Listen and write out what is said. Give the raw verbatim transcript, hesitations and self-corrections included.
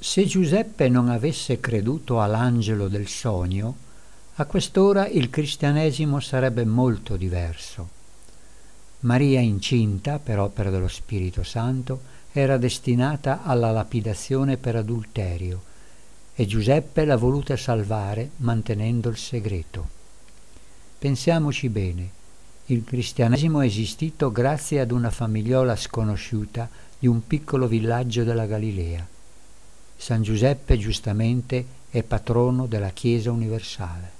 Se Giuseppe non avesse creduto all'angelo del sogno, a quest'ora il cristianesimo sarebbe molto diverso. Maria incinta, per opera dello Spirito Santo, era destinata alla lapidazione per adulterio e Giuseppe l'ha voluta salvare mantenendo il segreto. Pensiamoci bene, il cristianesimo è esistito grazie ad una famigliola sconosciuta di un piccolo villaggio della Galilea. San Giuseppe, giustamente, è patrono della Chiesa universale.